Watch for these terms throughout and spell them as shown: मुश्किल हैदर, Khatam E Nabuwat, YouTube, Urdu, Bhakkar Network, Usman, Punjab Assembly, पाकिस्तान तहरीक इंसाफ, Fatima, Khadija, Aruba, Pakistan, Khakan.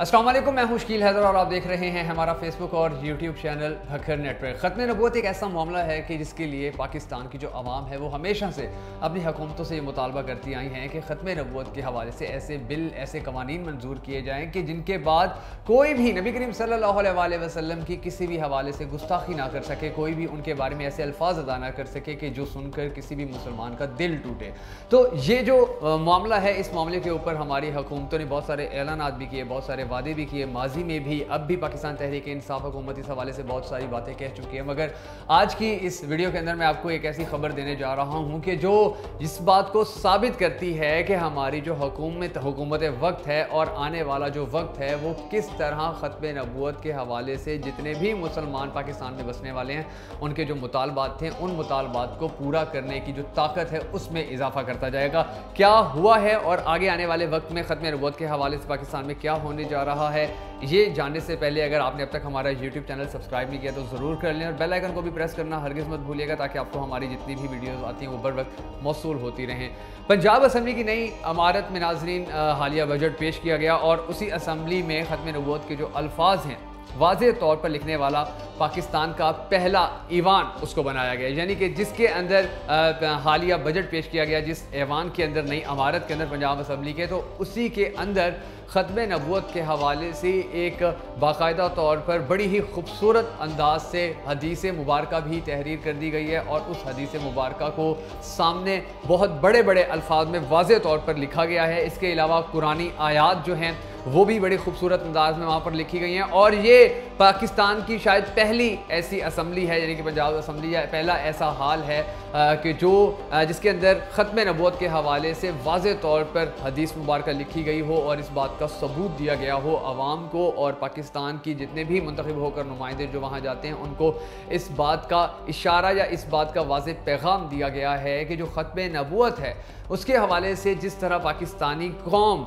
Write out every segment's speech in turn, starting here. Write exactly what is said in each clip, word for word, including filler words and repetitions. अस्सलाम वालेकुम, मैं मुश्किल हैदर और आप देख रहे हैं हमारा फेसबुक और यूट्यूब चैनल भक्कर नेटवर्क। ख़त्म नबूवत एक ऐसा मामला है कि जिसके लिए पाकिस्तान की जो आवाम है वो हमेशा से अपनी हुकूमतों से ये मुतालबा करती आई हैं कि ख़त्म नबूवत के हवाले से ऐसे बिल, ऐसे कवानीन मंजूर किए जाएँ कि जिनके बाद कोई भी नबी करीम सल्लल्लाहु अलैहि वसल्लम की किसी भी हवाले से गुस्ताखी ना कर सके, कोई भी उनके बारे में ऐसे अल्फाज अदा ना कर सके कि जो सुनकर किसी भी मुसलमान का दिल टूटे। तो ये जो मामला है, इस मामले के ऊपर हमारी हुकूमतों ने बहुत सारे ऐलानात भी किए, बहुत सारे वादे भी किए, माजी में भी, अब भी पाकिस्तान तहरीक इंसाफ हुकूमत इस हवाले से बहुत सारी बातें कह चुकी है। मगर आज की इस वीडियो के अंदर मैं आपको एक ऐसी खबर देने जा रहा हूं कि जो इस बात को साबित करती है कि हमारी जो हुकूमत हुकूमत वक्त है और आने वाला जो वक्त है वो किस तरह ख़त्म नबूवत के हवाले से जितने भी मुसलमान पाकिस्तान में बसने वाले हैं उनके जो मुतालबात थे, उन मुतालबात को पूरा करने की जो ताकत है उसमें इजाफा करता जाएगा। क्या हुआ है और आगे आने वाले वक्त में ख़त्म नबूवत के हवाले से पाकिस्तान में क्या होने जा रहा है, ये जानने से पहले अगर आपने अब तक हमारा YouTube चैनल सब्सक्राइब नहीं किया तो ज़रूर कर लें और बेल आइकन को भी प्रेस करना हरगिज़ मत भूलिएगा ताकि आपको हमारी जितनी भी वीडियोस आती हैं वो बर वक्त मौसूल होती रहें। पंजाब असम्बली की नई इमारत में नाजरीन हालिया बजट पेश किया गया और उसी असम्बली में ख़त्म नबूवत के जो अल्फाज हैं वाज़े तौर पर लिखने वाला पाकिस्तान का पहला ईवान उसको बनाया गया, यानी कि जिसके अंदर हालिया बजट पेश किया गया, जिस ईवान के अंदर नई इमारत के अंदर पंजाब असम्बली के, तो उसी के अंदर ख़त्म नबूवत के हवाले से एक बाकायदा तौर पर बड़ी ही खूबसूरत अंदाज से हदीस मुबारक भी तहरीर कर दी गई है और उस हदीस मुबारक को सामने बहुत बड़े बड़े अल्फाज में वाज़े तौर पर लिखा गया है। इसके अलावा कुरानी आयात जो हैं वो भी बड़े खूबसूरत अंदाज में वहाँ पर लिखी गई हैं और ये पाकिस्तान की शायद पहली ऐसी असम्बली है, यानी कि पंजाब असम्बली या पहला ऐसा हाल है आ, कि जो आ, जिसके अंदर ख़त्म नबूवत के हवाले से वाज़े तौर पर हदीस मुबारक लिखी गई हो और इस बात का सबूत दिया गया हो आवाम को और पाकिस्तान की जितने भी मुंतखब होकर नुमाइंदे जो वहाँ जाते हैं उनको इस बात का इशारा या इस बात का वाज़े पैगाम दिया गया है कि जो ख़त्म नबूवत है उसके हवाले से जिस तरह पाकिस्तानी कौम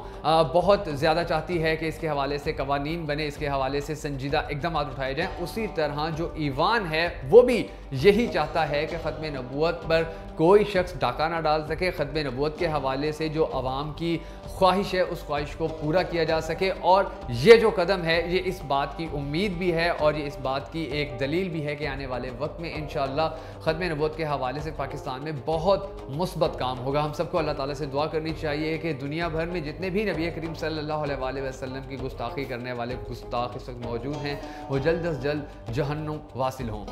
बहुत ज़्यादा चाहती है कि इसके हवाले से कवानीन बने, इसके हवाले से संजीदा इक़दाम उठाए जाएँ, उसी तरह जो ईवान है वो भी यही चाहता है कि ख़त्म नबूवत पर कोई शख्स डाका ना डाल सके, ख़त्म नबूवत के हवाले से जो आवाम की ख्वाहिश है उस ख्वाहिश को पूरा किया जा सके। और ये जो कदम है ये इस बात की उम्मीद भी है और ये इस बात की एक दलील भी है कि आने वाले वक्त में इंशाअल्लाह ख़त्म नबूवत के हवाले से पाकिस्तान में बहुत मुस्बत काम होगा। हम सबको अल्लाह ताला से दुआ करनी चाहिए कि दुनिया भर में जितने भी नबी करीम सल्लल्लाहु अलैहि वसल्लम की गुस्ताखी करने वाले गुस्ताख इस वक्त मौजूद हैं वो जल्द अज जल्द जहन्नुम वासिल हों।